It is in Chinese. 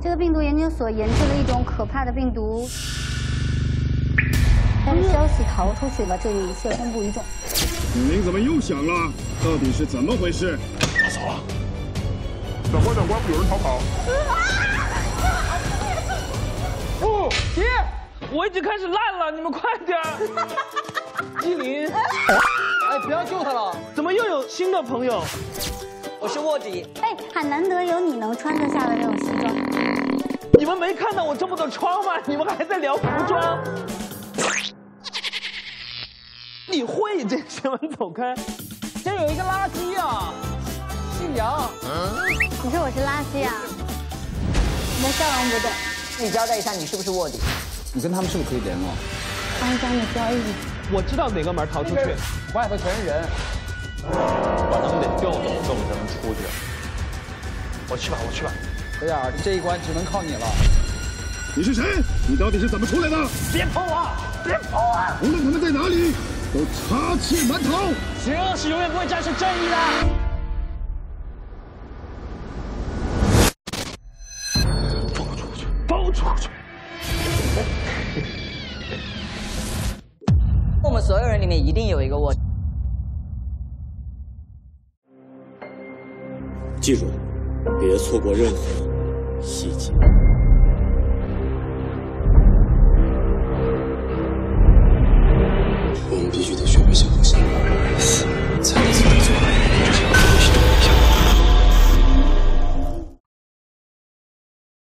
这个病毒研究所研制了一种可怕的病毒，但是消息逃出去了，这里一切公布于众。您怎么又响了？到底是怎么回事？打扫啊！长官，有人逃跑！不，姐，我已经开始烂了，你们快点！依林，哎，不要救他了！怎么又有新的朋友？ 我是卧底，哎，很难得有你能穿得下的这种西装。你们没看到我这么多窗吗？你们还在聊服装？啊、你会这些文走开！这有一个垃圾啊，姓杨。嗯，你说我是垃圾啊？你的笑容不对。你交代一下，你是不是卧底？你跟他们是不是可以联络？肮脏的交易。我知道哪个门逃出去，外头全是人。 把他们得调走，等他们出去。我去吧。小燕儿，这一关只能靠你了。你是谁？你到底是怎么出来的？别碰我！无论他们在哪里，都插翅难逃。邪恶是永远不会战胜正义的。包出去！我们所有人里面一定有一个卧底。 记住，别错过任何细节。